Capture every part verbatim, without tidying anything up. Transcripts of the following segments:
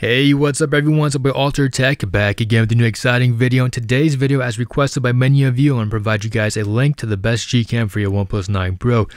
Hey, what's up everyone, it's your boy AlterTech back again with a new exciting video. In today's video, as requested by many of you, I'm going to provide you guys a link to the best G CAM for your OnePlus nine Pro.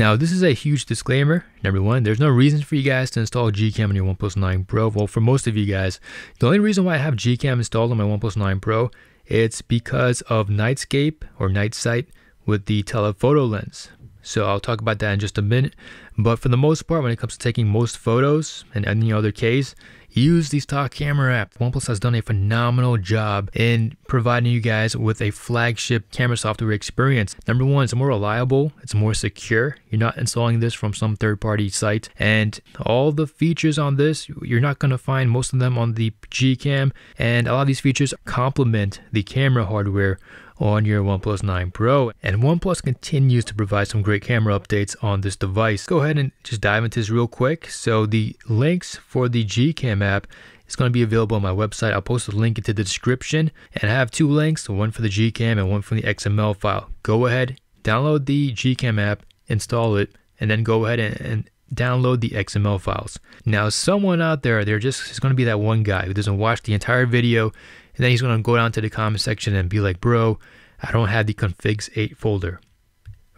Now, this is a huge disclaimer. Number one, there's no reason for you guys to install G CAM on your OnePlus nine Pro. Well, for most of you guys, the only reason why I have G CAM installed on my OnePlus nine Pro, it's because of Nightscape or Nightsight with the telephoto lens. So I'll talk about that in just a minute. But for the most part, when it comes to taking most photos and any other case, use the stock camera app. OnePlus has done a phenomenal job in providing you guys with a flagship camera software experience. Number one, it's more reliable, it's more secure. You're not installing this from some third-party site. And all the features on this, you're not gonna find most of them on the G CAM. And a lot of these features complement the camera hardware on your OnePlus nine Pro. And OnePlus continues to provide some great camera updates on this device. Go ahead and just dive into this real quick. So the links for the G CAM app is going to be available on my website. I'll post a link into the description, and I have two links, one for the G CAM and one for the X M L file. Go ahead, download the G CAM app, install it, and then go ahead and, and download the X M L files. Now, someone out there, they're just, it's going to be that one guy who doesn't watch the entire video, and then he's going to go down to the comment section and be like, bro, I don't have the configs eight folder.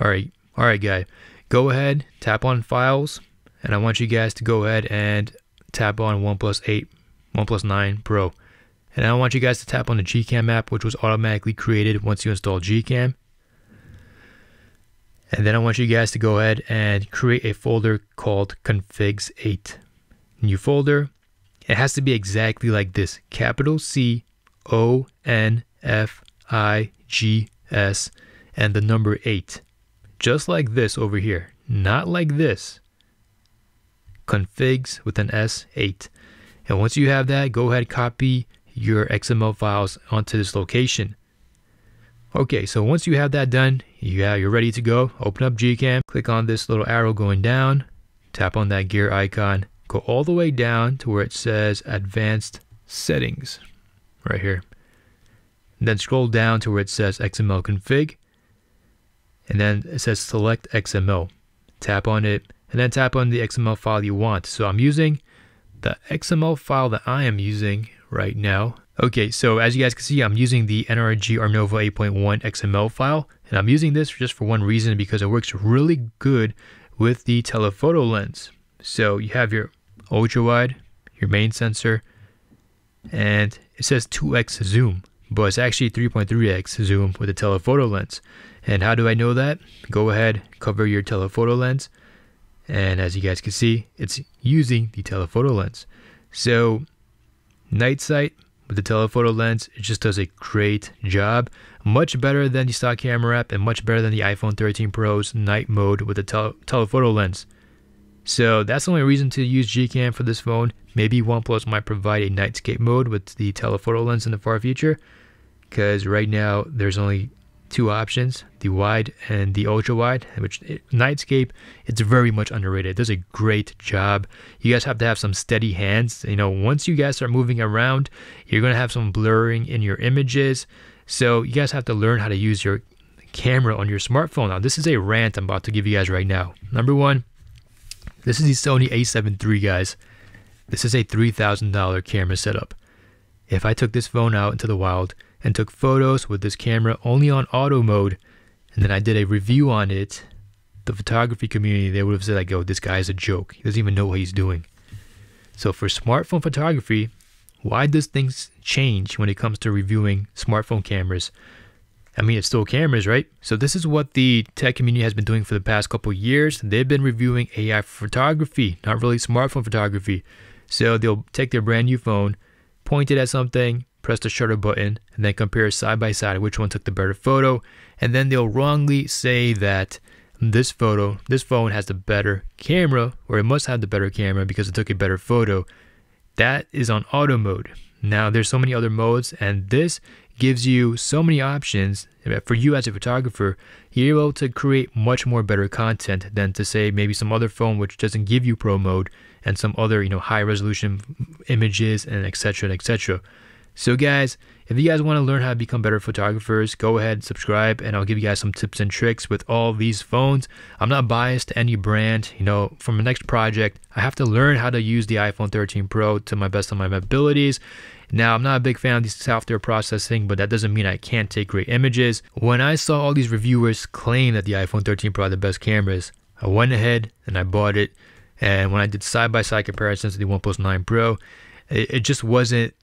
All right, all right, guy. Go ahead, tap on files, and I want you guys to go ahead and tap on OnePlus eight, OnePlus nine Pro. And I want you guys to tap on the G CAM app, which was automatically created once you install G CAM. And then I want you guys to go ahead and create a folder called configs eight. New folder. It has to be exactly like this. Capital C, O, N, F, I, G, S, and the number eight. Just like this over here. Not like this. Configs with an S eight. And once you have that, go ahead and copy your X M L files onto this location. Okay, so once you have that done, yeah, you're ready to go. Open up G CAM, click on this little arrow going down, tap on that gear icon, go all the way down to where it says Advanced Settings, right here. And then scroll down to where it says X M L Config, and then it says Select X M L. Tap on it, and then tap on the X M L file you want. So I'm using the X M L file that I am using right now. Okay, so as you guys can see, I'm using the N R G Arnova eight point one X M L file, and I'm using this just for one reason, because it works really good with the telephoto lens. So you have your ultra wide, your main sensor, and it says two X zoom, but it's actually three point three X zoom with the telephoto lens. And how do I know that? Go ahead, cover your telephoto lens, and as you guys can see, it's using the telephoto lens. So Nightsight with the telephoto lens, it just does a great job, much better than the stock camera app and much better than the iPhone thirteen Pro's night mode with the tele telephoto lens. So that's the only reason to use G CAM for this phone. Maybe OnePlus might provide a Nightscape mode with the telephoto lens in the far future, because right now there's only two options, the wide and the ultra wide, which it, Nightscape, it's very much underrated. It does a great job. You guys have to have some steady hands. You know, once you guys start moving around, you're gonna have some blurring in your images. So you guys have to learn how to use your camera on your smartphone. Now, this is a rant I'm about to give you guys right now. Number one, this is the Sony A seven three, guys. This is a three thousand dollar camera setup. If I took this phone out into the wild and took photos with this camera only on auto mode, and then I did a review on it, the photography community, they would have said, like, yo, this guy's a joke. He doesn't even know what he's doing. So for smartphone photography, why does things change when it comes to reviewing smartphone cameras? I mean, it's still cameras, right? So this is what the tech community has been doing for the past couple years. They've been reviewing A I photography, not really smartphone photography. So they'll take their brand new phone, point it at something, press the shutter button, and then compare side by side which one took the better photo, and then they'll wrongly say that this photo, this phone has the better camera, or it must have the better camera because it took a better photo. That is on auto mode. Now, there's so many other modes, and this gives you so many options. For you as a photographer, you're able to create much more better content than to say maybe some other phone which doesn't give you pro mode and some other, you know, high resolution images and et cetera, et cetera. So guys, if you guys want to learn how to become better photographers, go ahead and subscribe, and I'll give you guys some tips and tricks with all these phones. I'm not biased to any brand. You know, from the next project, I have to learn how to use the iPhone thirteen Pro to my best of my abilities. Now, I'm not a big fan of these software processing, but that doesn't mean I can't take great images. When I saw all these reviewers claim that the iPhone thirteen Pro had the best cameras, I went ahead and I bought it. And when I did side-by-side comparisons to the OnePlus nine Pro, it, it just wasn't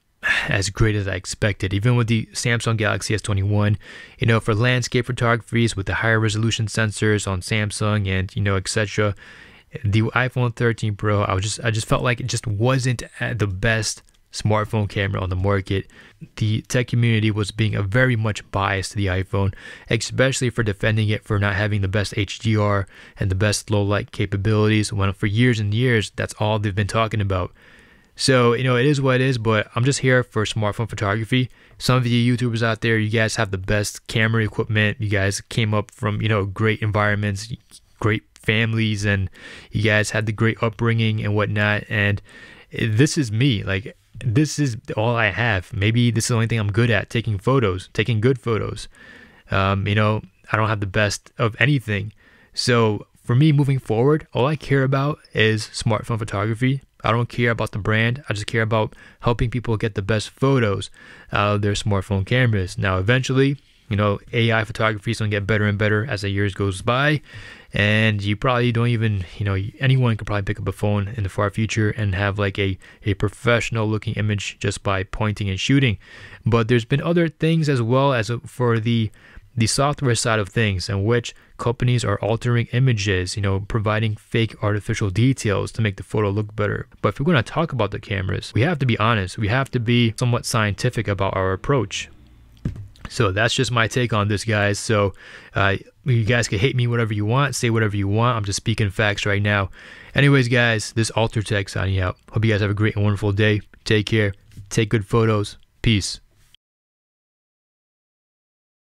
as great as I expected. Even with the Samsung Galaxy S twenty-one, you know, for landscape photographies with the higher resolution sensors on Samsung and, you know, et cetera, the iPhone thirteen Pro, I was just, I just felt like it just wasn't the best smartphone camera on the market. The tech community was being a very much biased to the iPhone, especially for defending it for not having the best H D R and the best low light capabilities, when for years and years, that's all they've been talking about. So, you know, it is what it is, but I'm just here for smartphone photography. Some of you YouTubers out there, you guys have the best camera equipment. You guys came up from, you know, great environments, great families, and you guys had the great upbringing and whatnot. And this is me. Like, this is all I have. Maybe this is the only thing I'm good at, taking photos, taking good photos. Um, you know, I don't have the best of anything. So for me moving forward, all I care about is smartphone photography. I don't care about the brand. I just care about helping people get the best photos out of their smartphone cameras. Now, eventually, you know, A I photography is going to get better and better as the years goes by. And you probably don't even, you know, anyone could probably pick up a phone in the far future and have like a, a professional looking image just by pointing and shooting. But there's been other things as well as for the the software side of things, in which companies are altering images, you know, providing fake artificial details to make the photo look better. But if we're going to talk about the cameras, we have to be honest. We have to be somewhat scientific about our approach. So that's just my take on this, guys. So uh, you guys can hate me whatever you want, say whatever you want. I'm just speaking facts right now. Anyways, guys, this AlterTech signing out. Hope you guys have a great and wonderful day. Take care. Take good photos. Peace.